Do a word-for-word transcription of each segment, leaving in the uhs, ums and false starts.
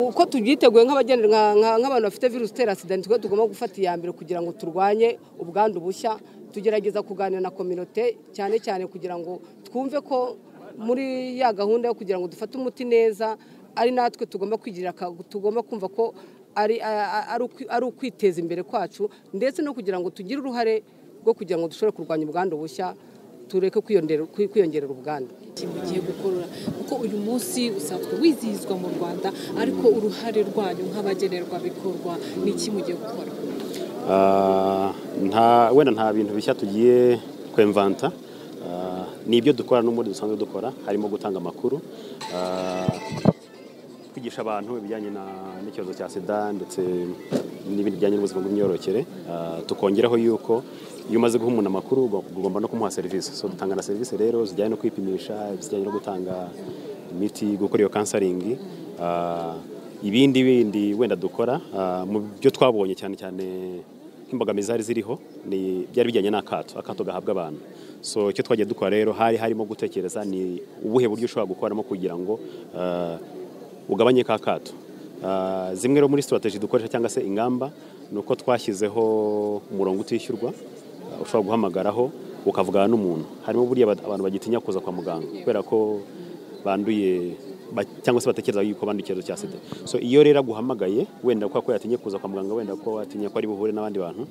uko tugiteguye nk'abagenda nk'abantu bafite virus itera sida nitwe tugomba gufata iya mbere kugira ngo turwanye ubwandu bushya tugerageza kuganira na community cyane cyane kugira ngo twumve ko muri ya gahunda yo kugira ngo dufate umuti neza ari natwe tugomba kwigira tugomba kumva ko ari ari ukwiteza imbere kwacu ndetse no kugira ngo tugire uruhare rwo kugira ngo dushobore kurwanya ubwandu bushya tureke kwiyongerera ubwandu kibugiye gukora uko uyu munsi usanzwe wizizwa mu Rwanda ariko uruhare rwanyu nk'abagenerwa bikorwa ni iki mugiye gukora ah nta wenda nta bintu bishya tugiye kwemvanta nibyo dukora no muri dusanzwe dukora harimo gutanga amakuru kwigisha abantu ibijyanye na n'ikibazo cya sida ndetse n'ibindi bijyanye n'ubuzima bw'imyororokere tukongeraho yuko yumaze guha umuntu amakuru ugomba no kumuha service so dutanga na service rero zijyanye no kwipimisha bijyanye no gutanga imiti gukora iyo counseling uh, ibindi bindi wenda dukora uh, mu byo twabonye cyane cyane imbogamizi zari ziriho ni byari bijyanye n'akato akato gahabwa abantu so icyo twagiye dukora rero hari harimo gutekereza ni ubuhe buryo ushobora gukoramo kugira ngo uh, ugabanye ka kato uh, zimwe rero muri strategy dukoresha cyangwa se ingamba nuko twashyizeho umurongo utishyurwa ushobora guhamagaraho ukavugana n'umuntu harimo buriya abantu bagitinya kuza kwa muganga kubera ko banduye cyangwa se batekereza yuko banduye ikibazo cya sida so iyo rero guhamagaye wenda ko yatinye kuza kwa muganga wenda ko atinya ko ari buhure n'abandi bantu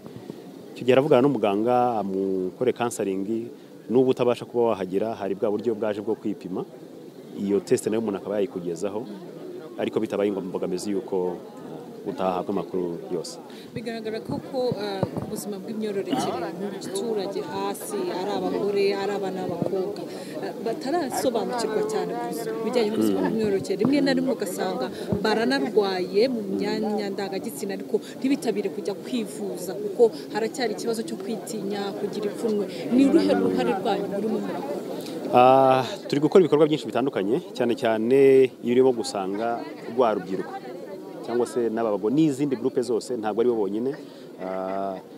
kigera avugana n'umuganga amukore counseling n'ubu utabasha kuba wahagira hari bwa buryo bwaje bwo kwipima iyo test nayo umuntu akaba yayikugezaho ariko bitabaye imbogamizi yuko utaha amakuru yose bigaragara ko ko ubuzima bw'imyororokere n'abaturage hasi ari abagore ari abana n'abakobwa batarasobanukirwa cyane bijyanye n'ubuzima bw'imyororokere rimwe na rimwe ugasanga baranarwaye mu myanya ndangagitsina ariko ntibitabire kujya kwivuza kuko haracyari ikibazo cyo kwitinya kugira ipfunwe ni uruhe ruhare rwanyu muri mu murakora ah turi gukora ibikorwa byinshi bitandukanye cyane cyane iyo urimo gusanga rwa rubyiruko cyangwa se n'ababago n'izindi groupe zose ntabwo ari bo bonyine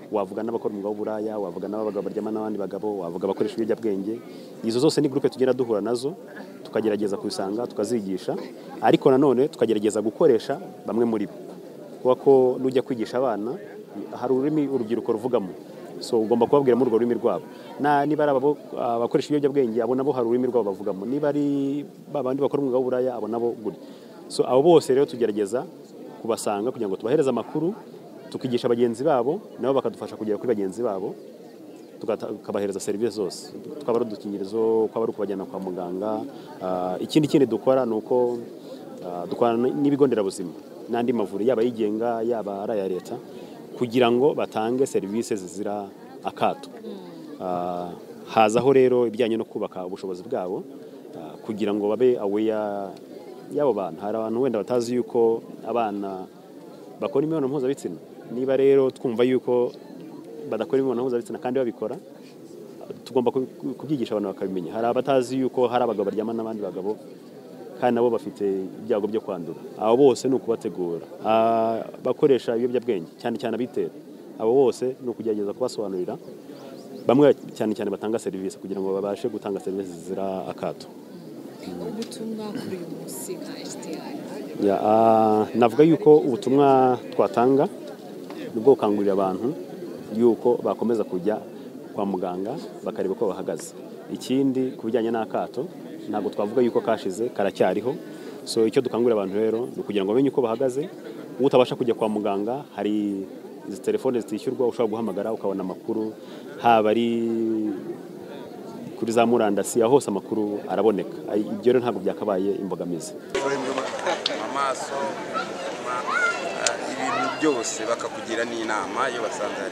wavuga n'abakora umugabo w'uburaya wavuga n'abagabo baryama n'abandi bagabo wavuga bakoresha ibyo byabwenge izo zose ni groupe tugera duhura nazo tukagerageza kwisanga tukazigisha ariko nanone tukagerageza gukoresha bamwe muri bo kuba ko nujya kwigisha abana hari ururimi urubyiruko ruvugamo so ugomba kubabwira muri urwo rurimi rwabo na niba ari ababo bakoresha ibyo byabwenge abo nabo hari ururimi rwabo bavugamo niba ari babandi bakora umugabo w'uburaya abo nabo gutyo so abo bose rero tugerageza kubasanga kugira ngo tubahereze amakuru tukigisha bagenzi babo nabo bakadufasha kugera kuri bagenzi babo tukabahereza service zose tukabara dukingirizo kwabara kubajyana kwa muganga uh, ikindi kindi dukora nuko uh, dukora n'ibigo nderabuzima n'andi mavuriro yaba yigenga yaba ari ya leta kugira ngo batange service zizira akato uh, hazaho rero ibijyanye no kubaka ubushobozi bwabo uh, kugira ngo babe aware yabo bantu hari abantu wenda batazi yuko abana bakora imibonano mpuzabitsina niba rero twumva yuko badakora imibonano mpuzabitsina kandi babikora tugomba kubyigisha abantu bakabimenya hari abatazi yuko hari abagabo baryama n'abandi bagabo kandi nabo bafite ibyago byo kwandura abo bose ni ukubategura bakoresha ibiyobyabwenge cyane cyane abitera abo bose ni ukugerageza kubasobanurira bamwe cyane cyane batanga serivisi kugira ngo babashe gutanga serivisi zira akato ubutumwa kuri uyu munsi nka H D I ya navuga yuko ubutumwa twatanga nubwo kangurira abantu yuko bakomeza kujya kwa muganga bakareba ko bahagaze ikindi kubijyanye n'akato ntabwo twavuga yuko kashize karacyariho so icyo dukangurira abantu rero kugira ngo bamenye uko bahagaze utabasha kujya kwa muganga hari izi telefone zitishyurwa ushobora guhamagara ukabona amakuru haba ari kuri za murandasi aho hose amakuru araboneka ibyo rero ntabwo byakabaye imbogamizi amaso ibintu byose bakakugira n'inama yo basanze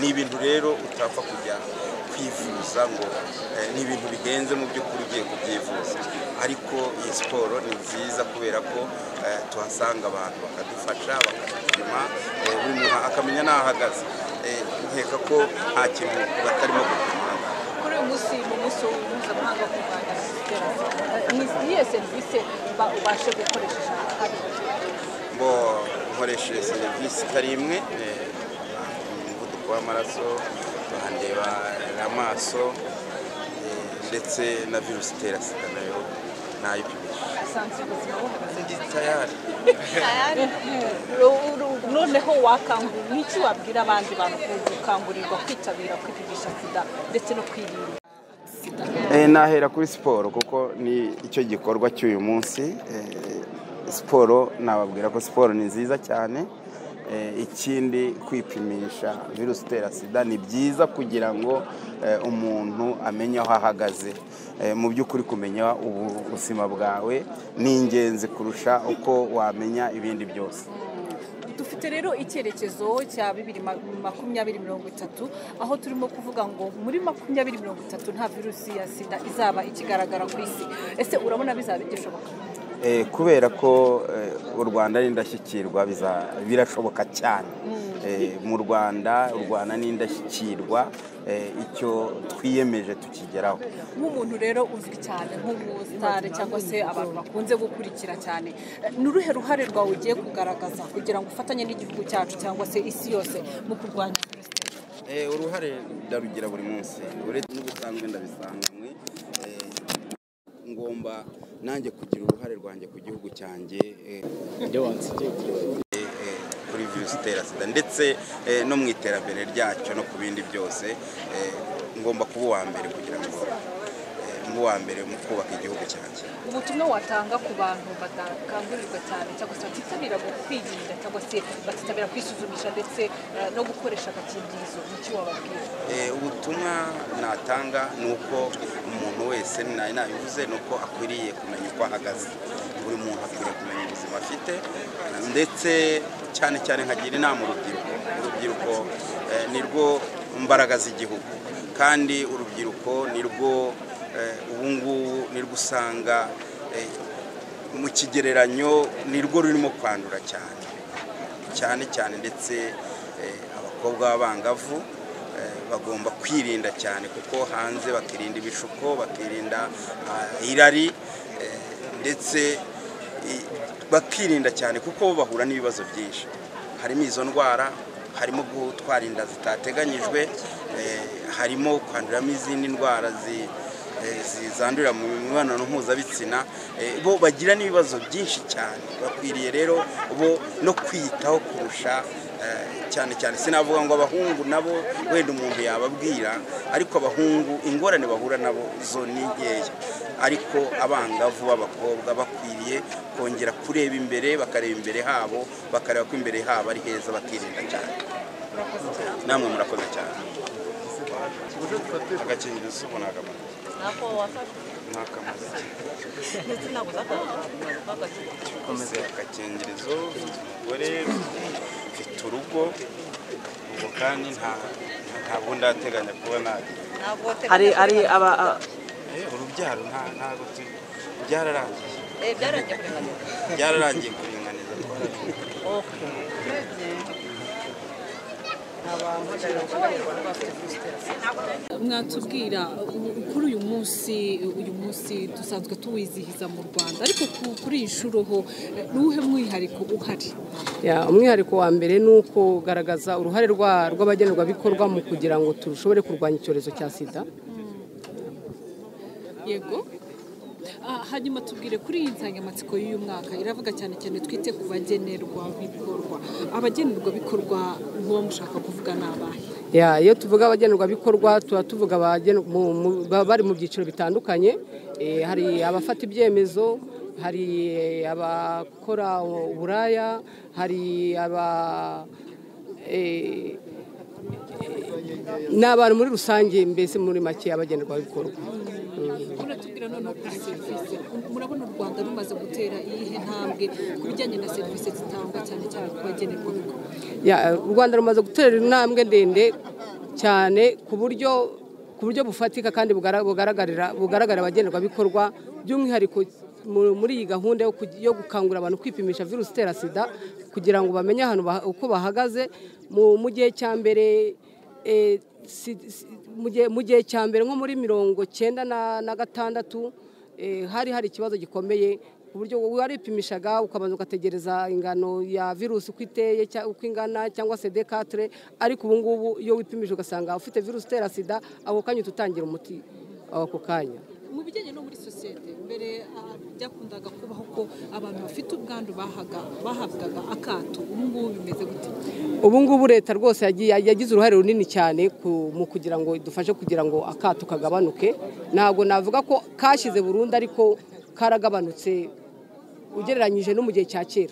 ni ibintu rero utapfa kujya kwivuza ngo ni ibintu bigenze mu by'ukuri ugiye kubyivuza ariko iyi siporo ni nziza kubera ko tuhasanga abantu bakadufasha bakadupima akamenya nahagaze nkeka ko nta kintu batarimo gukora kuri umunsi mu munsi mpuzamahanga wo kurwanya sida n'izihe serivisi ubashe gukoresha bo nkoresha serivisi kari imwe umuvuduko w'amaraso bandeba amaso ndetse na virusi itera sida nayo nayo Santi tayari tayari noneho wakangu n'iki wabwira abandi bantu kukangurirwa kwitabira kwipimisha sida ndetse no kwirinda sida eh nahera kuri siporo kuko ni icyo gikorwa cy'uyu munsi siporo nababwira ko siporo ni nziza cyane ikindi kwipimisha virusi itera sida ni byiza kugira ngo umuntu amenye aho ahagaze mu byukuri kumenya ubuzima bwawe ni ingenzi kurusha uko wamenya ibindi byose. Dufite rero icyerekezo cya bibiri makumyabiri mirongo itatu aho turimo kuvuga ngo muri makumyabiri mirongo itatu nta virusi ya sida izaba ikigaragara ku isi. Ese urabona bizaba bishoboka? Eh kubera ko u Rwanda n'indashyikirwa birashoboka cyane. Mu Rwanda u Rwanda n'indashyikirwa icyo twiyemeje tukigeraho nk'umuntu rero uzwi cyane nk'ubustare cyangwa se abantu bakunze gukurikira cyane n'uruhe ruhare rwawe ugiye kugaragaza kugira ngo ufatanye n'igihugu cyacu cyangwa se isi yose mu kurwanya eh uruhare ndarugira buri munsi uretse n'ubusanzwe ndabisanzwe ngomba nanjye kugira uruhare rwanjye ku gihugu cyanjye byo wansigiye kuri virusi itera sida ndetse no mu iterambere ryacyo no kubindi byose ngomba kuba wa mbere kugira ngo mu wa mbere mu kubaka igihugu cyanjye ubutumwa watanga ku bantu batakangurirwa cyane cyangwa se batitabira kwirinda cyangwa se batitabira kwisuzumisha ndetse no gukoresha agakingirizo n'icyo wababwira ubutumwa natanga nuko umuntu wese nayo nabivuze nuko akwiriye kumenya uko ahagaze buri muntu akwiriye kumenya ubuzima afite ndetse cyane cyane nkagira inama urubyiruko urubyiruko nirwo mbaraga z'igihugu kandi urubyiruko nirwo ubungubu nirgusanga mu kigereranyo nirwo rurimo kwandura cyane cyane cyane ndetse abakobwa b'abangavu bagomba kwirinda cyane kuko hanze bakirinda ibishuko bakirinda irari ndetse bakirinda cyane kuko bahura n'ibibazo byinshi harimo izo ndwara harimo gutwara inda zitateganyijwe harimo kwanduramo izindi ndwara zi zizandurira mu mibonano mpuzabitsina bo bagira n'ibibazo byinshi cyane bakwiriye rero bo no kwitaho kurusha cyane cyane sinavuga ngo abahungu nabo wenda umuntu yababwira ariko abahungu ingorane bahura nabo zo nigeje ariko abangavu b'abakobwa bakwiriye kongera kureba imbere bakareba imbere habo bakareba ko imbere habo ari heza bakirinda cyane namwe murakoze cyane agakingirizo n'akamaro nako wafashe n'akamaro ndetse nako zakomeza agakingirizo gore mfite urugo ngo kandi nta ntabwo ndateganya kubona ari ari aba urubyaro nta ntago byararangiye eh byararangiye kuringaniza byararangiye kuringaniza mwatubwira kuri uyu munsi uyu munsi dusanzwe tuwizihiza mu Rwanda ariko kuri inshuro ho n'uhe mwihariko uhari umwihariko wa mbere ni uko garagaza uruhare rw'abagenerwabikorwa mu kugira ngo turushobore kurwanya icyorezo cya sida yego hanyuma tubwire kuri iyi nsanganyamatsiko y'uyu mwaka iravuga cyane cyane twite ku bagenerwabikorwa abagenerwabikorwa n'uwo mushaka kuvuga n'abahe iyo tuvuga abagenerwabikorwa tuba tuvuga bari mu byiciro bitandukanye hari abafata ibyemezo hari abakora uburaya hari aba n'abantu muri rusange mbese muri make abagenerwabikorwa murabona u Rwanda rumaze gutera iyihe ntambwe ku bijyanye na serivisi zitangwa cyane cyane ku bagenerwabikorwa u Rwanda rumaze gutera intambwe ndende cyane ku buryo ku buryo bufatika kandi bugaragarira bugaragara abagenerwabikorwa by'umwihariko muri iyi gahunda yo gukangurira abantu kwipimisha virusi itera sida kugira ngo bamenye ahantu uko bahagaze mu gihe cya mbere mu gihe cya mbere nko muri mirongo cyenda na gatandatu hari hari ikibazo gikomeye ku buryo waripimishaga ukabanza ugategereza ingano ya virusi uko iteye uko ingana cyangwa se decatre, ariko ubu ngubu iyo wipimije ugasanga ufite virusi itera sida ako kanya tutangira umuti ako kanya. Mu bijyanye no muri societe mbere byakundaga kubaho ko abantu bafite ubwandu bahaga bahabwaga akato, ubu ngubu bimeze gute? Ubu ngubu leta rwose yagize uruhare runini cyane mu kugira ngo idufashe kugira ngo akato kagabanuke. Ntabwo navuga ko kashize burundu ariko karagabanutse ugereranyije no mu gihe cya kera.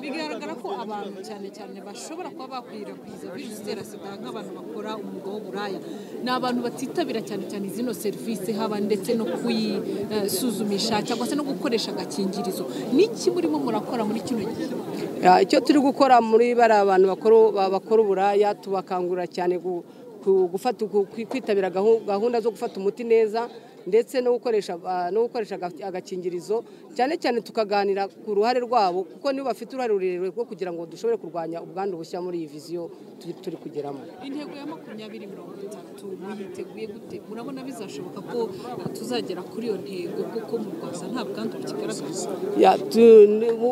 Bigaragara ko abantu cyane cyane bashobora kuba bakwirakwiza virusi itera sida nk'abantu bakora umwuga w'uburaya, ni abantu batitabira cyane cyane zino serivisi haba ndetse no kuyisuzumisha cyangwa se no gukoresha agakingirizo. Ni iki murimo murakora muri kino gihe? Icyo turi gukora muri bari abantu bakora uburaya tubakangurira cyane gufata kwitabira gahunda zo gufata umuti neza ndetse no gukoresha no gukoresha agakingirizo, cyane cyane tukaganira ku ruhare rwabo kuko nibo bafite uruhare rurerure rwo kugira ngo dushobore kurwanya ubwandu bushya muri iyi viziyo turi kugeramo. Intego ya makumyabiri mirongo itatu muyiteguye gute? Murabona bizashoboka ko tuzagera kuri iyo ntego kuko mu Rwanda nta bwandu bukigaragaza? Ya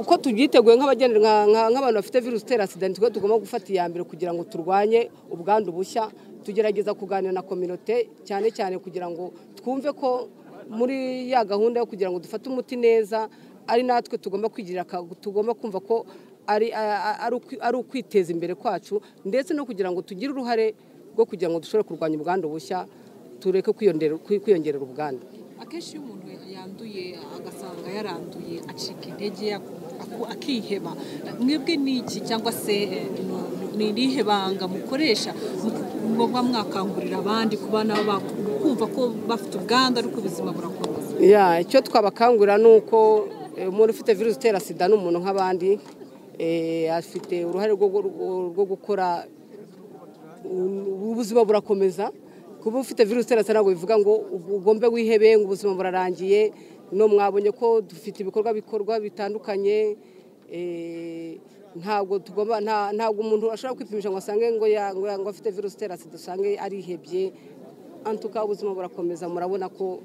uko tugiteguye nk'abagenera nk'abantu bafite virusi itera sida nitwe tugomba gufata iya mbere kugira ngo turwanye ubwandu bushya. Tugerageza kuganira na community cyane cyane kugira ngo twumve ko muri ya gahunda yo kugira ngo dufate umuti neza ari natwe tugomba kwigira tugomba kumva ko ari ari ukwiteza imbere kwacu ndetse no kugira ngo tugire uruhare rwo kugira ngo dushobore kurwanya ubwandu bushya tureke kwiyongerera ubwandu. Akenshi umuntu yanduye agasanga yaranduye acika intege akiheba, mwebwe n'iki cyangwa se ni irihe banga mukoresha mugomba mwakangurira abandi kubana bakumva ko bafite ubwandu ariko ubuzima burakomeza? Ya icyo twabakangurira nuko umuntu ufite virusi itera sida n'umuntu nk'abandi afite uruhare rwo gukora ubuzima burakomeza. Kuba ufite virusi itera sida ntabwo bivuga ngo ugombe wihebe ngo ubuzima burarangiye. No mwabonye ko dufite ibikorwa bikorwa bitandukanye, ntabwo tugomba ntabwo umuntu ashobora kwipimisha ngo asange ngo ngo afite virusi itera sida dusange arihebye. Antuka ubuzima burakomeza, murabona ko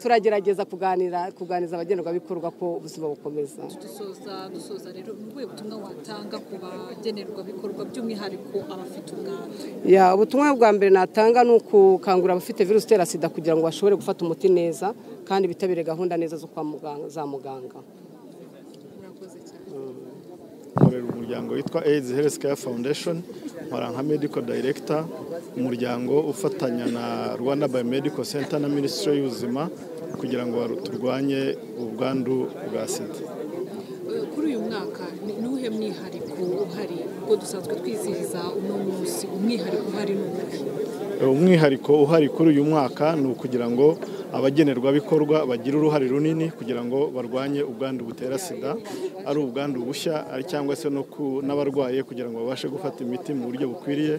turagerageza kuganira kuganiza abagenerwabikorwa ko ubuzima bukomeza. Dusoza dusoza rero ubwe butumwa watanga ku bagenerwabikorwa by'umwihariko abafite ubwandu? Ya ubutumwa bwa mbere natanga ni ukukangura abafite virusi itera sida kugira ngo bashobore gufata umuti neza kandi bitabire gahunda neza zo kwa muganga za muganga. Umuryango witwa AIDS Health Care Foundation, nkora nka medical director, umuryango ufatanya na Rwanda Biomedical Center na Ministry y'Ubuzima kugira ngo turwanye ubwandu bwa sida. Kuri uyu mwaka ni uhe mwihariko uhari ubwo dusanzwe twizihiza uno munsi? Umwihariko uhari n'uko umwihariko uhari kuri uyu mwaka ni ukugira ngo abagenerwabikorwa bagira uruhare runini kugira ngo barwanye ubwandu butera sida, ari ubwandu bushya ari cyangwa se n'abarwaye kugira ngo babashe gufata imiti mu buryo bukwiriye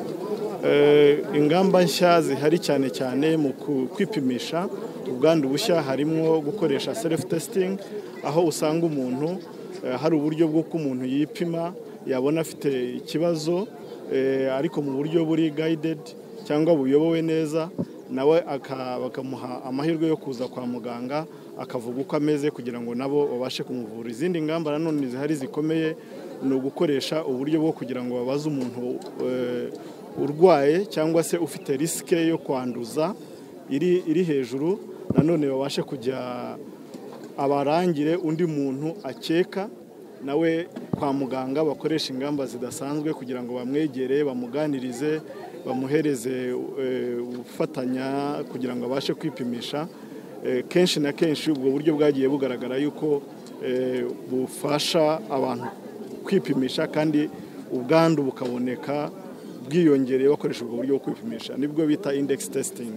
Ingamba nshya zihari cyane cyane mu kwipimisha ubwandu bushya harimo gukoresha self testing, aho usanga umuntu hari uburyo bw'uko umuntu yipima yabona afite ikibazo ariko mu buryo buri guided cyangwa buyobowe neza, nawe bakamuha amahirwe yo kuza kwa muganga akavuga uko ameze kugira ngo nabo babashe kumuvura. Izindi ngamba nanone zihari zikomeye no gukoresha uburyo bwo kugira ngo babaze umuntu urwaye cyangwa se ufite risike yo kwanduza iri iri hejuru, nanone babashe kujya abarangire undi muntu akeka nawe kwa muganga bakoresha ingamba zidasanzwe kugira ngo bamwegere bamuganirize bamuhereze ubufatanya kugira ngo abashe kwipimisha. Kenshi na kenshi ubwo buryo bwagiye bugaragara yuko bufasha abantu kwipimisha kandi ubwandu bukaboneka bwiyongereye bakoresha ubwo buryo kwipimisha nibwo bita index testing.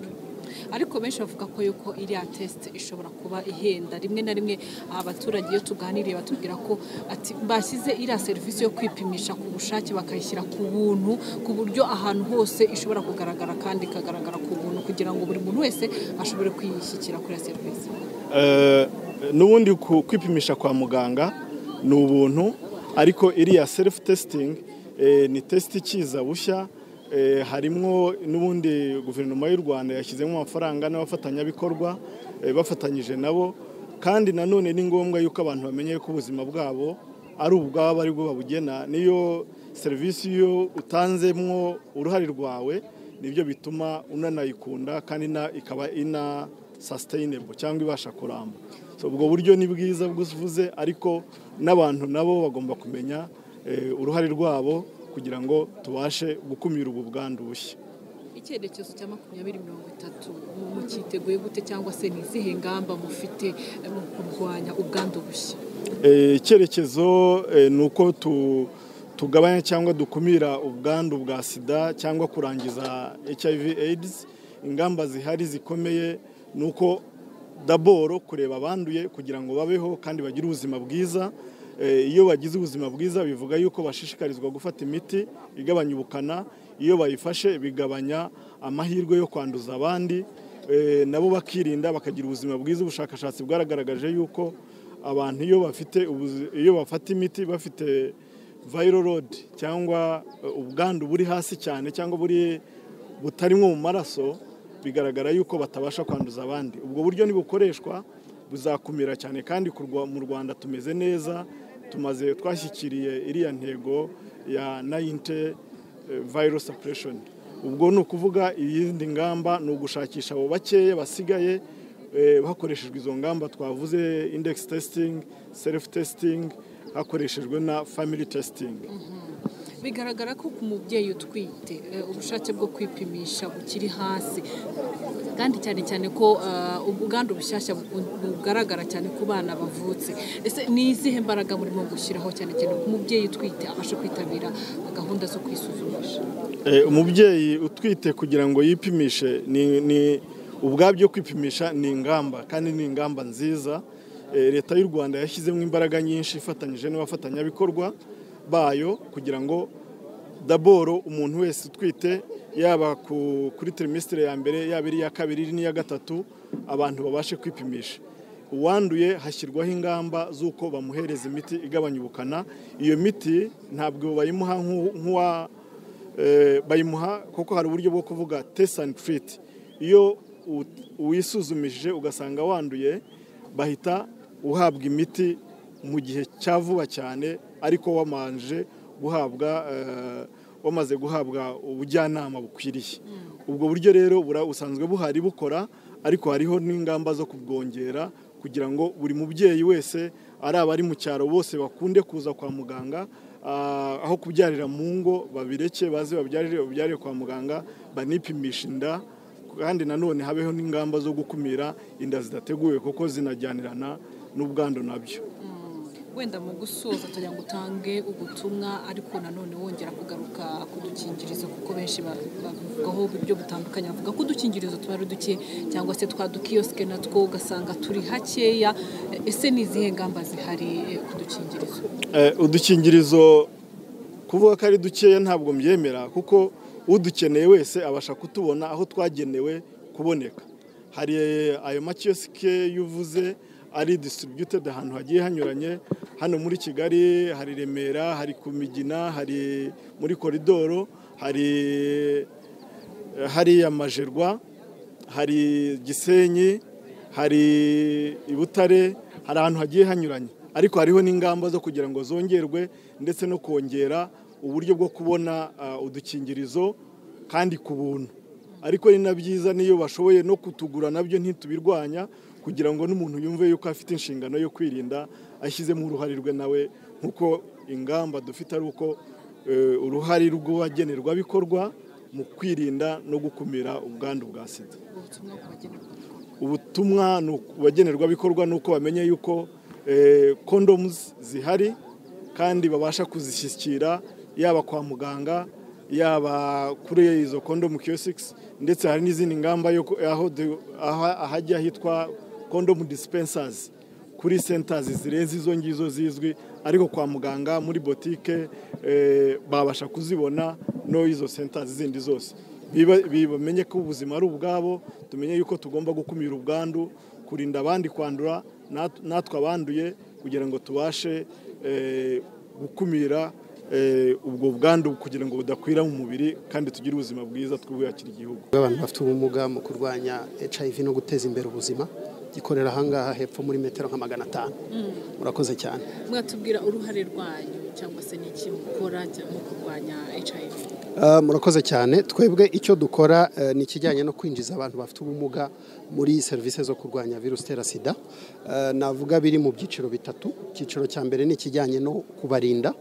Ariko benshi bavuga ko yuko iri ya test ishobora kuba ihenda rimwe na rimwe abaturage yo tuganiriye batubwira ko ati bashyize iri service yo kwipimisha ku bushake bakayishyira ku buntu ku buryo ahantu hose ishobora kugaragara kandi kagaragara ku buntu kugira ngo buri muntu wese ashobore kwishyikira kuri ya service. Eh nubundi kwipimisha kwa muganga n'ubuntu ariko iri ya self testing eh, ni test ikiza bushya eh, harimwo nubundi guverinoma y'u Rwanda yashyizemo amafaranga n'abafatanya bikorwa eh, bafatanyije nabo kandi nanone ni ngombwa yuko abantu bamenye ko ubuzima bwabo ari ubwabo bari bwo babugena niyo service yo utanzemwo uruhari rwawe nibyo bituma unanayikunda kandi na ikaba ina sustainable cyangwa ibasha kuramba. So ubwo buryo ni bwiza bwuzuvuze ariko nabantu nabo bagomba kumenya e, uruhari rwabo kugira ngo tubashe gukumira ubu bwandushye. Icyerekezo cya makumyabiri mirongo itatu mu cyiteguye gute cyangwa se nizihe ngamba mufite mu kurwanya ubwandushye? Eh icyerekezo e, nuko tu tugabanya cyangwa dukumira ubwandu bwa sida cyangwa kurangiza H I V AIDS. Ingamba zihari zikomeye nuko daboro kureba banduye kugira ngo babeho kandi bagire ubuzima bwiza. Iyo e, bagize ubuzima bwiza bivuga yuko bashishikarizwa gufata imiti igabanya ubukana, iyo bayifashe bigabanya amahirwe yo kwanduza abandi e, nabo bakirinda bakagira ubuzima bwiza. Ubushakashatsi bwaragaragaje yuko abantu iyo bafite iyo bafata imiti bafite viral load cyangwa ubwandu buri hasi cyane cyangwa buri butarimo mu maraso bigaragara yuko batabasha kwanduza abandi. Ubwo buryo nibukoreshwa buzakumira cyane kandi mu Rwanda tumeze neza tumaze twashyikiriye iriya ntego ya nine viral suppression. Ubwo no kuvuga iyindi ngamba no gushakisha abo bakeye basigaye bakoreshejwe izo ngamba twavuze index testing, self testing hakoreshejwe na family testing. Bigaragara ko ku mubyeyi utwite ubushake bwo kwipimisha bukiri hasi kandi cyane cyane ko ubwandu bushyashya bugaragara cyane ku bana bavutse. Ese ni izihe mbaraga murimo gushyiraho cyane cyane ku mubyeyi utwite abasha kwitabira gahunda zo kwisuzumisha? Umubyeyi utwite kugira ngo yipimishe ni, ni ubwabyo kwipimisha ni ingamba kandi ni ingamba nziza. Leta y'u Rwanda yashyizemo imbaraga nyinshi ifatanyije n'abafatanyabikorwa bayo kugira ngo daboro umuntu wese utwite yaba kuri trimestre ya mbere yabiri ya kabiri ni ya gatatu abantu babashe kwipimisha. Uwanduye hashyirwaho ingamba z'uko bamuhereza imiti igabanya ubukana. Iyo miti ntabwo bayimuha nk'uwa eh, bayimuha koko hari uburyo bwo kuvuga test and treat. Iyo uwisuzumije ugasanga wanduye bahita uhabwa imiti mu gihe cyavuba cyane ariko wamanje guhabwa uh, wamaze guhabwa ubujyanama bukwiriye. Ubwo buryo rero usanzwe buhari bukora ariko hariho n'ingamba zo kubwongera kugira ngo buri mubyeyi wese araba ari mu cyaro bose bakunde kuza kwa muganga uh, aho kubyarira mu ngo babireke baze babyarire babyarire kwa muganga banipimisha inda kandi nanone habeho n'ingamba zo gukumira inda zidateguwe kuko zinajyanirana n'ubwandu nabyo. Wenda mu gusoza tujya gutange ubutumwa ariko nanone wongera kugaruka kudukingirizo kuko benshi bavugaho ibyo butandukanye bavuga ko dukingirizo tuba ari duke cyangwa se twadukiyoske natwo ugasanga turi hakeya. Ese nizihe ngamba zihari kudukingirizo? Eh udukingirizo kuvuga ko ari dukeya ntabwo mbyemera kuko udukeneye wese abasha kutubona aho twagenewe kuboneka. Hari ayo makiyoske yuvuze ari distributed ahantu hagiye hanyuranye hano muri Kigali, hari Remera, hari Kumigina, hari muri koridoro, hari hari Amajerwa, hari Gisenyi, hari Ibutare, hari ahantu hagiye hanyuranye. Ariko hariho n'ingamba zo kugira ngo zongerwe ndetse no kongera uburyo bwo kubona uh, udukingirizo kandi kubuntu. Ariko ni nabyiza niyo bashoboye no kutugura nabyo ntitubirwanya kugira ngo n'umuntu yumve yuko afite inshingano yo kwirinda ashyizemo uruhari rwe nawe nkuko ingamba dufite ari uko uh, uruhari rw'abagenerwa bikorwa mu kwirinda no gukumira ubwandu bwa sida. Ubutumwa n'abagenerwa bikorwa nuko bamenye yuko eh, condoms zihari kandi babasha kuzishyikira yaba kwa muganga, yaba kuri izo condom kiosks, ndetse hari n'izindi ngamba yo aho ahajya hitwa condom dispensers kuri centers zirenze izo ngizo zizwi, ariko kwa muganga muri boutique eh, babasha kuzibona no izo centers zindi zose. Bibamenye ko ubuzima ari ubwabo, tumenye yuko tugomba gukumira ubwandu, kurinda abandi kwandura, natwe abanduye kugira ngo tubashe eh, gukumira eh, ubwo bwandu kugira ngo budakwira mu mubiri, kandi tugire ubuzima bwiza twubakira igihugu. Abantu bafite ubumuga mu kurwanya H I V no guteza imbere ubuzima, gikorera hangaha hepfo muri metero nka magana atanu. Murakoze cyane. Mwatubwira uruhare rwanyu cyangwa se n'iki mukora mu kurwanya H I V? Uh, murakoze cyane. Twebwe icyo dukora uh, ni kijyanye no kwinjiza abantu bafite ubumuga muri service zo kurwanya virus itera sida. Uh, navuga biri mu byiciro bitatu. Cyiciro cya mbere ni kijyanye no kubarinda.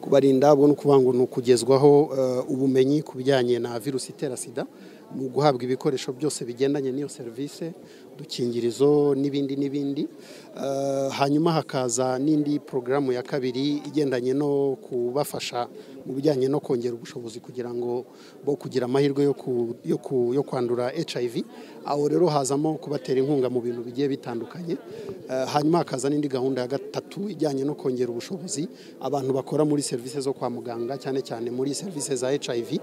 Kubarinda bwo n'ukubanga n'ukugezwaho uh, ubumenyi kubijyanye na virusi itera sida, mu guhabwa ibikoresho byose bigendanye n'iyo service, dukingirizo n'ibindi n'ibindi. Uh, hanyuma hakaza n'indi programu ya kabiri igendanye no kubafasha mu bijyanye no kongera ubushobozi kugira ngo bo kugira amahirwe yo ku, yo, ku, yo kwandura H I V. Aho rero hazamo kubatera inkunga mu bintu bigiye bitandukanye. Uh, hanyuma hakaza n'indi gahunda ya gatatu ijyanye no kongera ubushobozi abantu bakora muri services zo kwa muganga, cyane cyane muri services za H I V,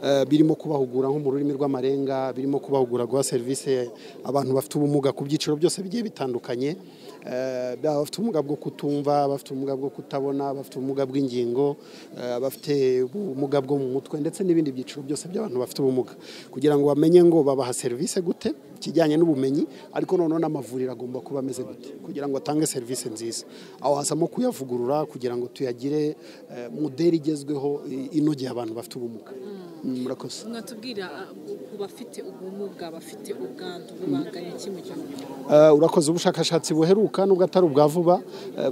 uh, birimo kubahugura nko mu rurimi rw'amarenga, birimo kubahugura guha service abantu bafite ubumuga ku byiciro byose bigiye bitandukanye. Uh, bafite ubumuga bwo kutumva, bafite ubumuga bwo kutabona, bafite ubumuga bw'ingingo, uh, bafite ubumuga bwo mu mutwe, ndetse n'ibindi byiciro byose by'abantu bafite ubumuga, kugira ngo bamenye ngo babaha service gute kijyanye n'ubumenyi, ariko noneho n'amavuriro agomba kuba meze gute kugira ngo atange service nziza. Aho hasamo kuyavugurura kugira ngo tuyagire uh, modeli igezweho inogeye abantu bafite ubumuga. Murakoze. Mwatubwira ku bafite ubumuga, bafite ubwandu bubanganye kimwe cyo. Eh urakoze, ubushakashatsi buheruka nubwo atari ubwa vuba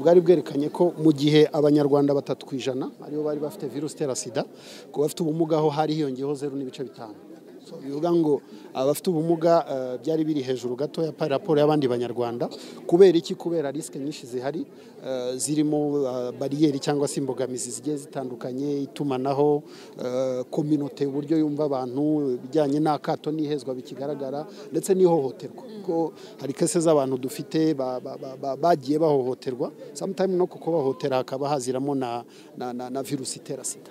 bwari bwerekanye ko mu gihe abanyarwanda batatu ku ijana ariyo bari bafite virus itera sida, ko bafite ubumuga ho hari hiyongeho zeru n'ibice bitanu. So bivuga ngo abafite ubumuga byari biri hejuru gato ya raporo y'abandi banyarwanda. Kubera iki? Kubera risk nyinshi zihari, uh, zirimo uh, bariyeri cyangwa se imbogamizi zigiye zitandukanye, itumanaho, uh, community uburyo yumva abantu bijyanye n'akato n'ihezwa bikigaragara, ndetse n'ihohoterwa. Ko hari kese z'abantu dufite bagiye bahohoterwa, sometimes no kuko bahohotera akaba haziramo na na, na, na virus itera sida.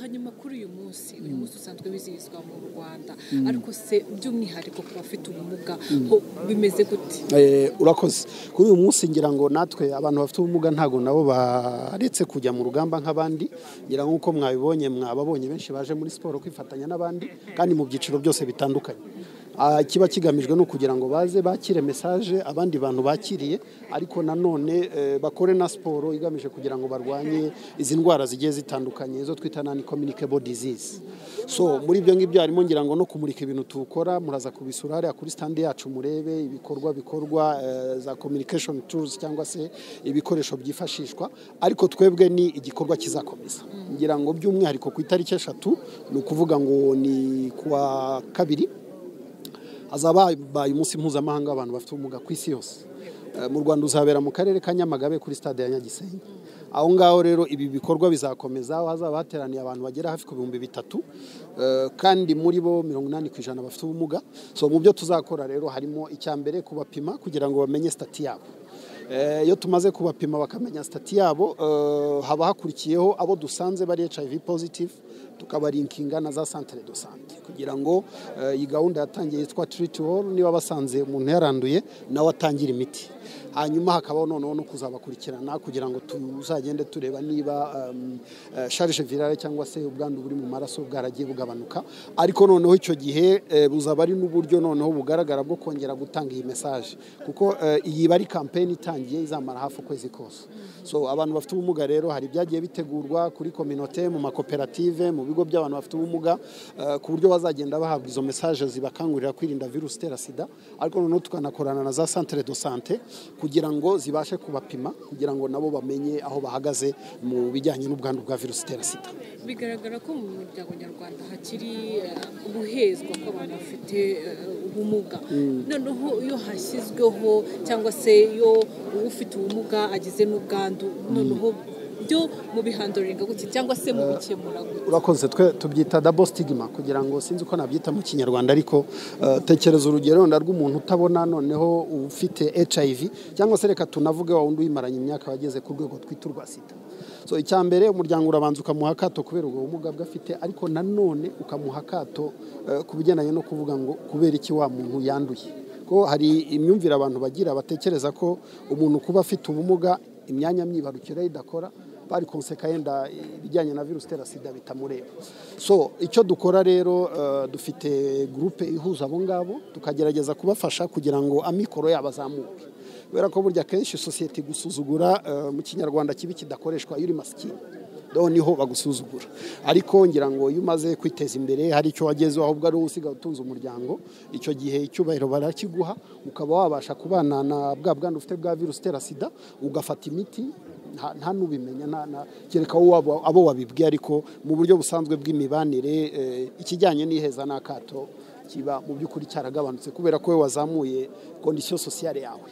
Hanyuma kuri uyu munsi, uyu munsi usanzwe bizizwa mu Rwanda, ariko se by'umwihariko ku bafite ubumuga ho bimeze gute? Eh urakoze. Kuri uyu munsi ngira ngo natwe abantu bafite ubumuga ntago nabo baretse kujya mu rugamba nk'abandi. Ngira ngo uko mwabibonye, mwababonye benshi baje muri siporo kwifatanya n'abandi, kandi mu byiciro byose bitandukanye. Kiba kigamijwe no kugira ngo baze bakire message abandi bantu bakiriye, ariko nanone bakore na sporo igamije kugira ngo barwanye izi ndwara zigiye zitandukanye zo twitana ni communicable disease. So muri byo ngibyo harimo ngira ngo no kumurika ibintu tukora, muraza kubisura ari kuri stand yacu murebe ibikorwa bikorwa za communication tools cyangwa se ibikoresho byifashishwa, ariko twebwe ni igikorwa kizakomeza. Ngira ngo by'umwihariko ku itariki eshatu, no kuvuga ngo ni kwa kabiri, azaba bayi umunsi mpuzamahanga abantu bafite ubumuga ku isi yose. Uh, mu Rwanda uzabera mu karere ka Nyamagabe kuri stade ya Nyagisenyi. Aho ngaho rero ibi bikorwa bizakomeza, aho hazaba hateraniye abantu bagera hafi ku ibihumbi bitatu, uh, kandi muri bo mirongo inani ku ijana bafite ubumuga. So mu byo tuzakora rero harimo icyambere kubapima kugira ngo bamenye stati yabo. Eh yo tumaze kubapima bakamenya stati yabo, uh, haba hakurikiyeho abo dusanze bari H I V positive tukabarinkinga na za centre de santé, kugira ngo uh, iyi gahunda yatangiye yitwa treat all, niba basanze umuntu yaranduye na watangira imiti. Hanyuma hakaba noneho no kuzabakurikirana kugira ngo tuzagende tureba niba um, uh, charge virale cyangwa se ubwandu buri mu maraso bwaragiye bugabanuka, ariko noneho icyo gihe uh, buzaba ari n'uburyo noneho bugaragara bwo kongera gutanga iyi message, kuko uh, iyi bari campaign itangiye izamara hafi kwezi kose. So abantu bafite ubumuga rero hari byagiye bitegurwa kuri community, mu makoperative, mu bigo by'abantu bafite ubumuga, uh, ku buryo bazagenda bahabwa izo messages zibakangurira kwirinda virus itera sida, ariko noneho tukanakorana na za centre de santé kugira ngo zibashe kubapima kugira ngo nabo bamenye aho bahagaze mu bijyanye n'ubwandu bwa virus itera sida. Bigaragara ko mu muryango nyarwanda hakiri guhezwa uh, kw'abantu bafite ubumuga. Uh, Noneho iyo hashyizweho cyangwa se yo ufite ubumuga agize n'ubwandu, noneho byo mu bihandoringa gutse cyangwa se mu gukemura gutse. Urakoze, twe tubyita double stigma kugira ngo sinzi uko nabyita mu Kinyarwanda, ariko tekereza urugero ndarwo umuntu utabona noneho ufite H I V cyangwa se reka tunavuge wa wundi wimaranye imyaka wageze ku rwego twiturwa Sida. So icyambere umuryango urabanza ukamuha kato kubera ubwo umuga bwafite, ariko nanone ukamuha kato kubigenanye no kuvuga ngo kubera iki wa muntu yanduye. Ko hari imyumvira abantu bagira batekereza ko umuntu kuba afite ubumuga imyanya myibarukira idakora bari konsekayenda bijyanye na virus itera Sida bitamureba. So icyo dukora rero uh, dufite groupe ihuza abo ngabo tukagerageza kubafasha kugira ngo amikoro yabazamuke. Bera ko burya kenshi society gusuzugura uh, mu Kinyarwanda kibi kidakoreshwa yuri masikini. Dao niho bagusuzugura. Ariko ngira ngo iyo umaze kwiteza imbere hari icyo wagezeho ahubwo ari usiga utunze umuryango, icyo gihe icyubahiro barakiguha ukaba wabasha kubana na bwa bwa ndufite bwa virus itera Sida ugafata imiti nta nubimenya na kereka abo wabibwiye, ariko mu buryo busanzwe bw'imibanire ikijyanye n'iheza n'akato kiba mu byukuri cyaragabanutse kubera ko we wazamuye condition sociale yawe.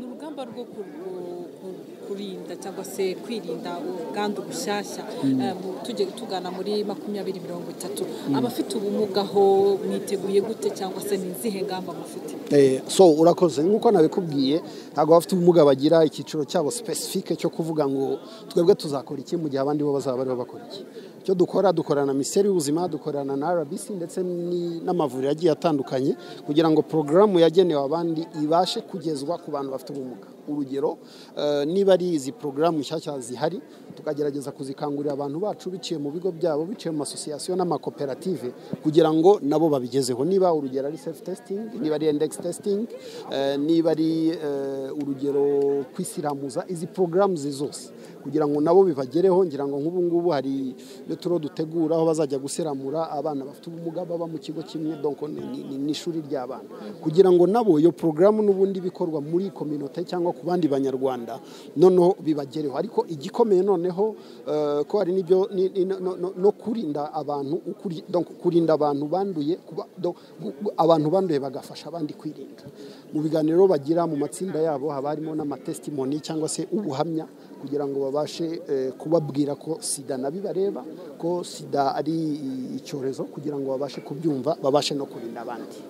Ni urugamba rwo kurinda cyangwa se kwirinda ubwandu bushyashya tujye tugana muri makumyabiri mirongo itatu. Abafite ubumuga ho mwiteguye gute cyangwa se nizihe ngamba mufite? So urakoze, nkuko nabikubwiye ntago bafite ubumuga bagira ikiciro cyabo specifique cyo kuvuga ngo twebwe tuzakora iki mu gihe abandi bo bazaba bari bakora iki. Cyo dukora dukorana na Ministeri y'Ubuzima, dukorana na R B C ndetse n'amavuriro agiye atandukanye kugira ngo programu yagenewe abandi ibashe kugezwa ku bantu bafite ubumuga. Urugero uh, niba ari izi programu nshyashya zihari tukagerageza kuzikangurira abantu bacu biciye mu bigo byabo, biciye mu association n'amakoperative kugira ngo nabo babigezeho. Niba urugero ari self testing, niba ari index testing, uh, niba ari uh, urugero kwisiramuza, izi programu zizose kugira ngo nabo bibagereho. Ngira ngo nk'ubu ngubu hari turo dutegura aho bazajya gusiramura abana bafite ubumuga baba mu kigo kimwe, donc ni ishuri ry'abana kugira ngo nabo iyo programu n'ubundi bikorwa muri community cyangwa ku bandi banyarwanda noneho bibagereho. Ariko igikomeye noneho ko hari nibyo no kurinda abantu, donc kurinda abantu banduye, abantu banduye bagafasha abandi kwirinda. Mu biganiro bagira mu matsinda yabo haba harimo na testimony cyangwa se ubuhamya kugira ngo babashe kubabwira ko Sida nabibareba, ko Sida ari icyorezo kugira ngo babashe kubyumva babashe no kurinda abandi.